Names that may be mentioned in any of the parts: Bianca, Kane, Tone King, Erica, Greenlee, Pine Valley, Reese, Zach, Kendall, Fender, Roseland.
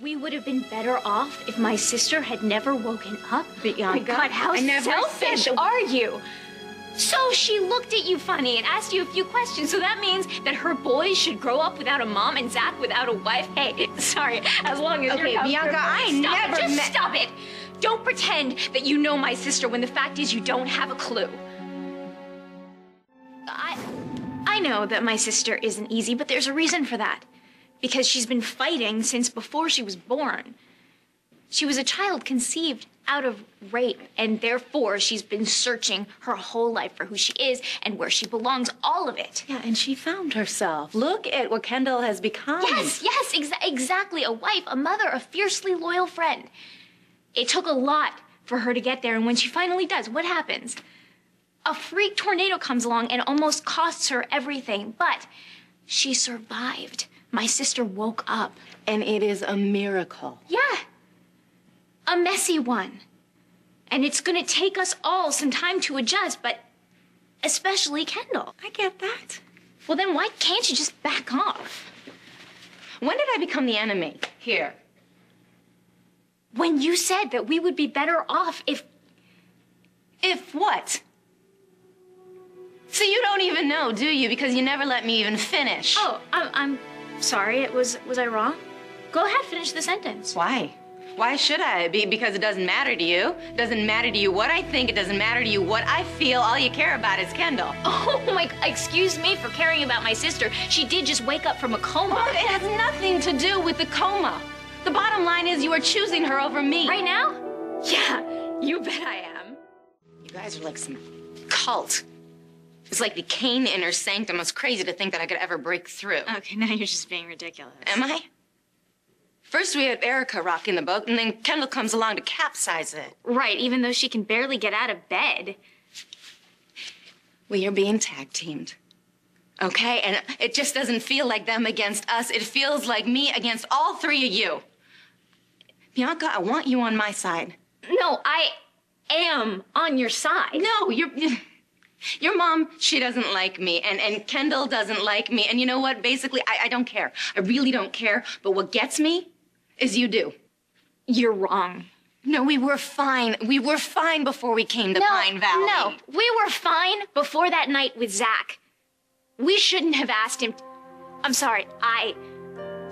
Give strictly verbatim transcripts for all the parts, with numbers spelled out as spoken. We would have been better off if my sister had never woken up. Bianca, oh my God, how selfish are you? So she looked at you funny and asked you a few questions, so that means that her boys should grow up without a mom and Zach without a wife? Hey, sorry, as long as okay, you're... Okay, Bianca, I never... Just met stop it! Don't pretend that you know my sister when the fact is you don't have a clue. I, I know that my sister isn't easy, but there's a reason for that. Because she's been fighting since before she was born. She was a child conceived out of rape, and therefore she's been searching her whole life for who she is and where she belongs, all of it. Yeah, and she found herself. Look at what Kendall has become. Yes, yes, exa- exactly. A wife, a mother, a fiercely loyal friend. It took a lot for her to get there, and when she finally does, what happens? A freak tornado comes along and almost costs her everything, but she survived. My sister woke up. And it is a miracle. Yeah. A messy one. And it's gonna take us all some time to adjust, but especially Kendall. I get that. Well, then why can't you just back off? When did I become the enemy here? When you said that we would be better off if... If what? So you don't even know, do you? Because you never let me even finish. Oh, I'm, I'm sorry. It was, was I wrong? Go ahead, finish the sentence. Why? Why should I? Be because it doesn't matter to you. It doesn't matter to you what I think. It doesn't matter to you what I feel. All you care about is Kendall. Oh, my... Excuse me for caring about my sister. She did just wake up from a coma. Oh, it has nothing to do with the coma. The bottom line is you are choosing her over me. Right now? Yeah, you bet I am. You guys are like some cult. It's like the Kane inner sanctum. It's crazy to think that I could ever break through. Okay, now you're just being ridiculous. Am I? First we had Erica rocking the boat, and then Kendall comes along to capsize it. Right, even though she can barely get out of bed. Well, you're being tag-teamed, okay? And it just doesn't feel like them against us. It feels like me against all three of you. Bianca, I want you on my side. No, I am on your side. No, you're... Your mom, she doesn't like me, and, and Kendall doesn't like me, and you know what? Basically, I, I don't care. I really don't care, but what gets me is you do. You're wrong. No, we were fine. We were fine before we came to no, Pine Valley. No, we were fine before that night with Zach. We shouldn't have asked him... I'm sorry, I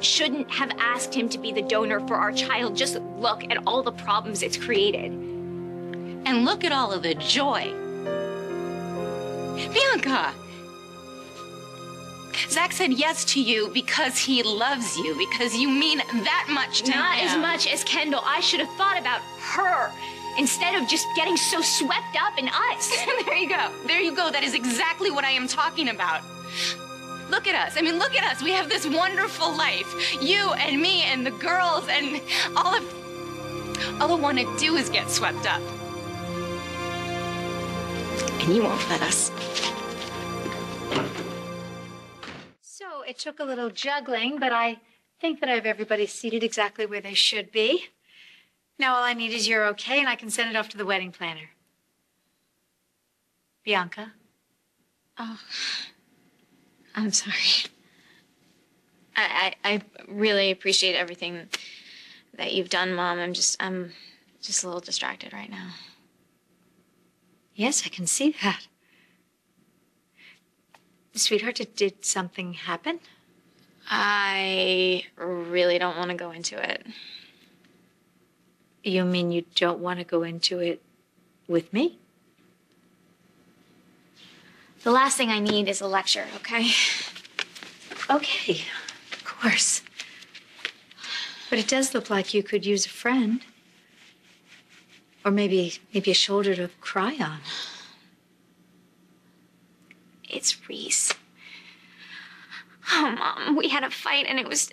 shouldn't have asked him to be the donor for our child. Just look at all the problems it's created. And look at all of the joy. Bianca! Zach said yes to you because he loves you, because you mean that much to him. Not as much as Kendall. I should have thought about her instead of just getting so swept up in us. There you go. There you go. That is exactly what I am talking about. Look at us. I mean, look at us. We have this wonderful life. You and me and the girls and all of... All I want to do is get swept up. And you won't let us. So it took a little juggling, but I think that I have everybody seated exactly where they should be. Now all I need is your okay, and I can send it off to the wedding planner. Bianca? Oh, I'm sorry. I, I, I really appreciate everything that you've done, Mom. I'm just, I'm just a little distracted right now. Yes, I can see that. Sweetheart, did, did something happen? I really don't want to go into it. You mean you don't want to go into it with me? The last thing I need is a lecture, okay? Okay, of course. But it does look like you could use a friend. Or maybe, maybe a shoulder to cry on. It's Reese. Oh, Mom, we had a fight and it was...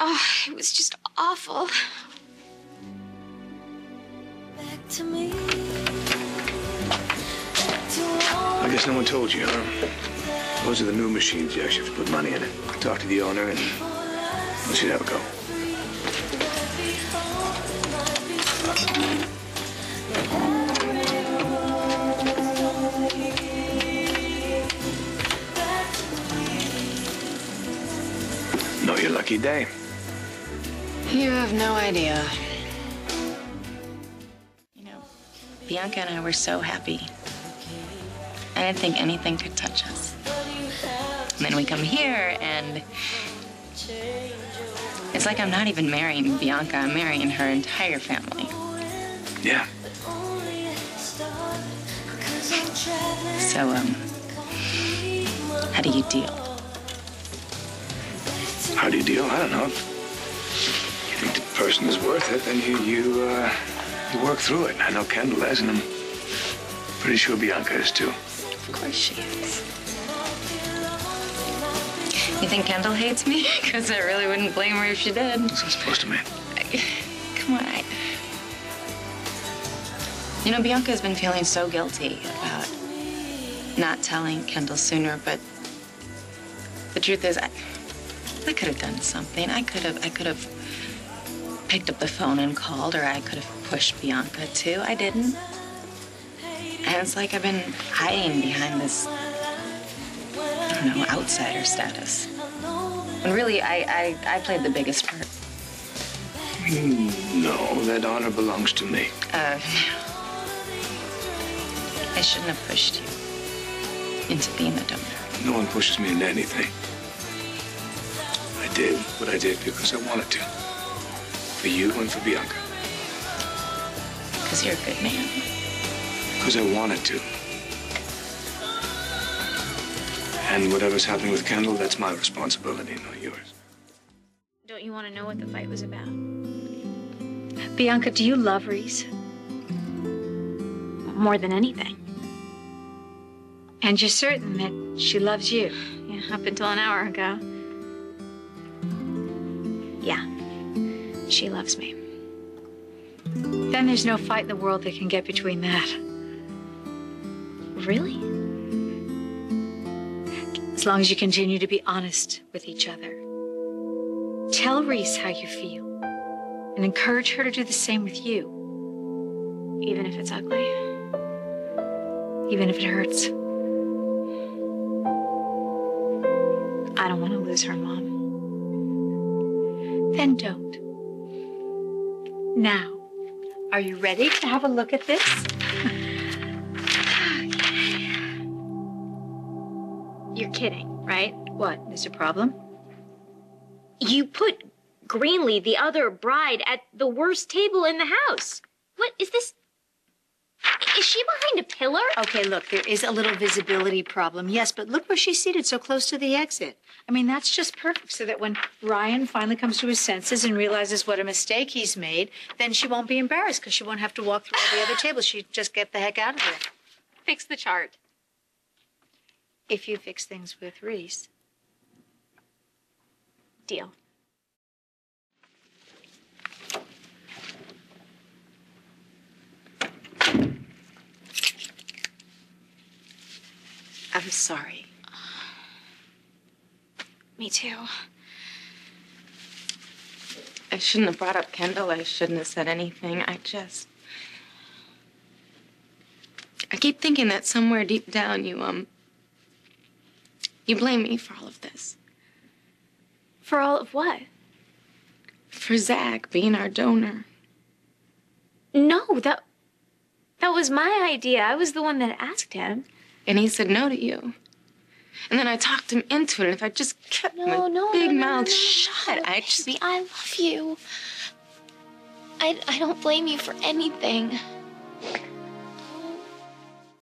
Oh, it was just awful. Back to me. I guess no one told you, huh? Those are the new machines. You actually have to put money in it. Talk to the owner and we'll see how it goes. Know your lucky day. You have no idea. You know, Bianca and I were so happy. I didn't think anything could touch us. And then we come here, and it's like I'm not even marrying Bianca. I'm marrying her entire family. Yeah. So, um, how do you deal? How do you deal? I don't know. If you think the person is worth it, then you, you, uh, you work through it. I know Kendall is, and I'm pretty sure Bianca is, too. Of course she is. You think Kendall hates me? Because I really wouldn't blame her if she did. What's it supposed to mean? Come on, I... You know, Bianca's been feeling so guilty about not telling Kendall sooner, but the truth is, I, I could have done something. I could have, I could have picked up the phone and called, or I could have pushed Bianca, too. I didn't. And it's like I've been hiding behind this... I don't know, outsider status. And really, I, I, I played the biggest part. No, that honor belongs to me. Uh, I shouldn't have pushed you into being a donor. No one pushes me into anything. I did what I did because I wanted to. For you and for Bianca. Because you're a good man. Because I wanted to. And whatever's happening with Kendall, that's my responsibility, not yours. Don't you want to know what the fight was about? Bianca, do you love Reese? More than anything. And you're certain that she loves you? Yeah, up until an hour ago. Yeah, she loves me. Then there's no fight in the world that can get between that. Really? As long as you continue to be honest with each other. Tell Reese how you feel and encourage her to do the same with you, even if it's ugly, even if it hurts. I don't want to lose her, Mom. Then don't. Now, are you ready to have a look at this? You're kidding, right? What? There's a problem? You put Greenlee, the other bride, at the worst table in the house. What is this? Is she behind a pillar? Okay, look, there is a little visibility problem, yes, but look where she's seated so close to the exit. I mean, that's just perfect so that when Ryan finally comes to his senses and realizes what a mistake he's made, then she won't be embarrassed because she won't have to walk through all the other tables. She'd just get the heck out of there. Fix the chart. If you fix things with Reese. Deal. I'm sorry. Me too. I shouldn't have brought up Kendall. I shouldn't have said anything. I just... I keep thinking that somewhere deep down you, um... you blame me for all of this. For all of what? For Zach being our donor. No, that... that was my idea. I was the one that asked him. And he said no to you. And then I talked him into it, and if I just kept no, my no, big no, no, mouth no, no, shut, no, I'd just be... I love you. I, I don't blame you for anything.